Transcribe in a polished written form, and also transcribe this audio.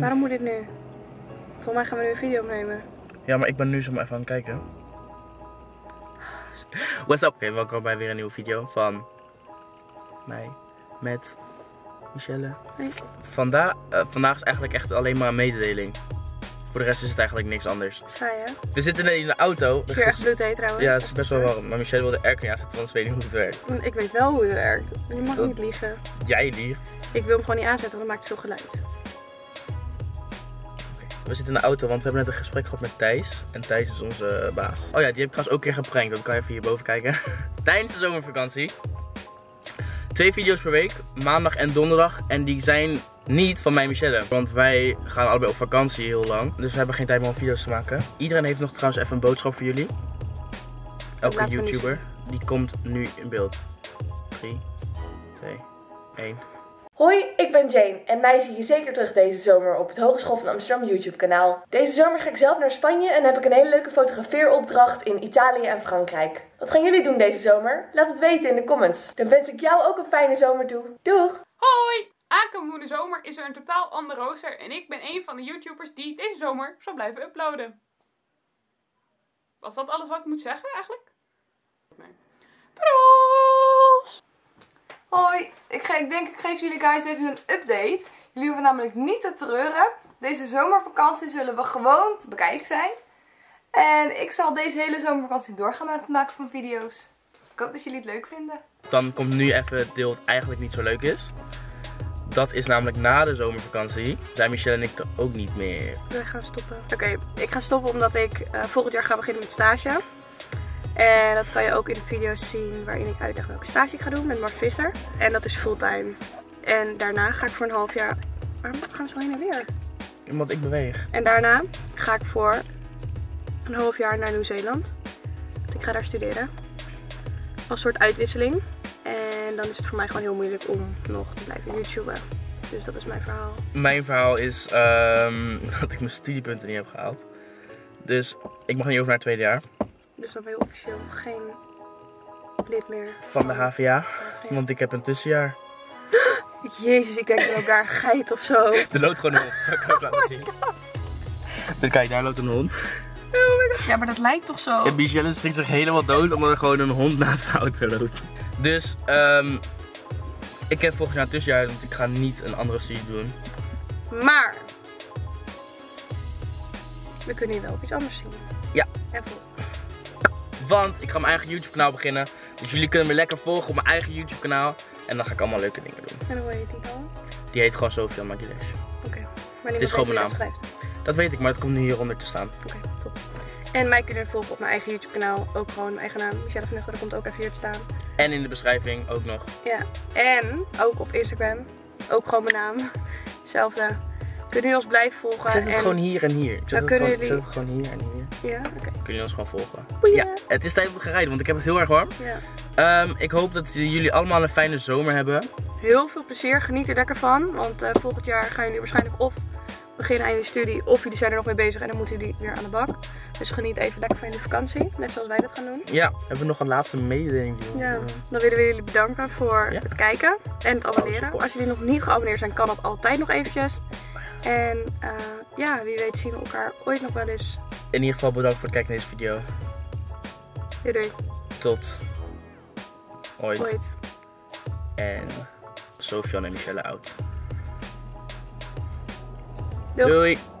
Waarom moet dit nu? Volgens mij gaan we nu een video opnemen. Ja, maar ik ben nu zomaar even aan het kijken. What's up? Oké, welkom bij weer een nieuwe video van mij met Michelle. Hey. Vandaag is eigenlijk echt alleen maar een mededeling. Voor de rest is het eigenlijk niks anders. Saai, hè? We zitten in de auto. Het is echt bloedheet trouwens. Ja, het is best wel warm. Maar Michelle wil de airco niet aanzetten, want ze weet niet hoe het werkt. Ik weet wel hoe het werkt. Je mag niet liegen. Jij liegt. Ik wil hem gewoon niet aanzetten, want dat maakt veel geluid. We zitten in de auto, want we hebben net een gesprek gehad met Thijs. En Thijs is onze baas. Oh ja, die heb ik trouwens ook een keer geprankt. Dat kan je even hierboven kijken. Tijdens de zomervakantie. 2 video's per week. Maandag en donderdag. En die zijn niet van mij en Michelle. Want wij gaan allebei op vakantie heel lang. Dus we hebben geen tijd meer om video's te maken. Iedereen heeft nog trouwens even een boodschap voor jullie. Elke YouTuber. Die komt nu in beeld. 3, 2, 1... Hoi, ik ben Jane en mij zie je zeker terug deze zomer op het Hogeschool van Amsterdam YouTube kanaal. Deze zomer ga ik zelf naar Spanje en heb ik een hele leuke fotografeeropdracht in Italië en Frankrijk. Wat gaan jullie doen deze zomer? Laat het weten in de comments. Dan wens ik jou ook een fijne zomer toe. Doeg! Hoi! Aankomende zomer is er een totaal ander rooster en ik ben een van de YouTubers die deze zomer zal blijven uploaden. Was dat alles wat ik moet zeggen eigenlijk? Nee. Doei! Hoi, ik geef jullie guys even een update. Jullie hoeven namelijk niet te treuren. Deze zomervakantie zullen we gewoon te bekijken zijn. En ik zal deze hele zomervakantie doorgaan met het maken van video's. Ik hoop dat jullie het leuk vinden. Dan komt nu even het deel dat eigenlijk niet zo leuk is. Dat is namelijk na de zomervakantie. Zijn Michelle en ik er ook niet meer. Wij gaan stoppen. Oké, ik ga stoppen omdat ik volgend jaar ga beginnen met stage. En dat kan je ook in de video's zien waarin ik uitleg welke stage ik ga doen met Mark Visser. En dat is fulltime. En daarna ga ik voor een half jaar... Waarom gaan we zo heen en weer? Omdat ik beweeg. En daarna ga ik voor een half jaar naar Nieuw-Zeeland. Want ik ga daar studeren. Als soort uitwisseling. En dan is het voor mij gewoon heel moeilijk om nog te blijven YouTuben. Dus dat is mijn verhaal. Mijn verhaal is dat ik mijn studiepunten niet heb gehaald. Dus ik mag niet over naar het tweede jaar. Dus dan ben je officieel geen lid meer van de HVA, want ik heb een tussenjaar. Jezus, ik denk dat ik daar geit of zo. Er loopt gewoon een hond, zal ik ook laten zien. Dan kijk, daar loopt een hond. Oh ja, maar dat lijkt toch zo. En Michelle schrikt zich helemaal dood omdat er gewoon een hond naast de auto loopt. Dus ik heb volgend jaar een tussenjaar, want ik ga niet een andere studie doen. Maar we kunnen hier wel iets anders zien. Ja. En want ik ga mijn eigen YouTube kanaal beginnen. Dus jullie kunnen me lekker volgen op mijn eigen YouTube kanaal. En dan ga ik allemaal leuke dingen doen. En hoe heet die dan? Die heet gewoon Sofian Maguilej. Oké. Maar het is gewoon mijn naam. Dat weet ik, maar dat komt nu hieronder te staan. Oké, top. En mij kunnen volgen op mijn eigen YouTube kanaal. Ook gewoon mijn eigen naam. Michelle van Nugteren komt ook even hier te staan. En in de beschrijving ook nog. Ja. En ook op Instagram. Ook gewoon mijn naam. Hetzelfde. Kunnen jullie ons blijven volgen? Ik zet het en... gewoon hier en hier. Ik zet, het gewoon hier en hier. Ja, oké. Kunnen jullie ons gewoon volgen? Boeien. Ja, het is tijd om te gaan rijden, want ik heb het heel erg warm. Ja. Ik hoop dat jullie allemaal een fijne zomer hebben. Heel veel plezier, geniet er lekker van. Want volgend jaar gaan jullie waarschijnlijk of beginnen aan jullie studie, of jullie zijn er nog mee bezig en dan moeten jullie weer aan de bak. Dus geniet even lekker van jullie vakantie, net zoals wij dat gaan doen. Ja, hebben we nog een laatste mededeling. Ja, dan willen we jullie bedanken voor het kijken en het abonneren. Als jullie nog niet geabonneerd zijn, kan dat altijd nog eventjes. En ja, wie weet zien we elkaar ooit nog wel eens. In ieder geval bedankt voor het kijken naar deze video. Doei doei. Tot ooit. En Sofian en Michelle out. Doei.